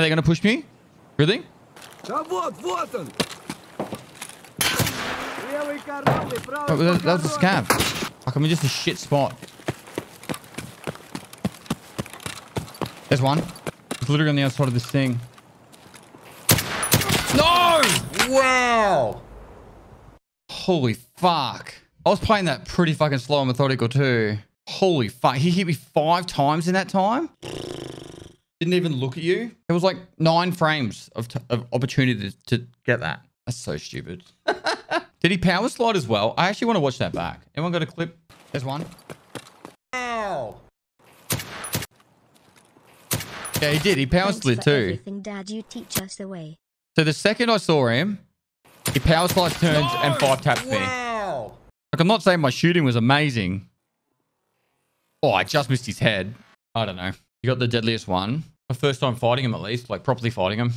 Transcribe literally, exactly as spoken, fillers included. Are they going to push me? Really? Oh, that was a scab. Fuck, I'm in just a shit spot. There's one. It's literally on the outside of this thing. No! Wow! Holy fuck. I was playing that pretty fucking slow and methodical too. Holy fuck. He hit me five times in that time? Didn't even look at you. It was like nine frames of, t of opportunity to, to get that. That's so stupid. Did he power slide as well? I actually want to watch that back. Anyone got a clip? There's one. Ow! Yeah, he did. He power slid too. Dad, you teach us the way. So the second I saw him, he power slides, turns, no! and five taps wow. me. Like, I'm not saying my shooting was amazing. Oh, I just missed his head. I don't know. You got the deadliest one. My first time fighting him, at least, like properly fighting him.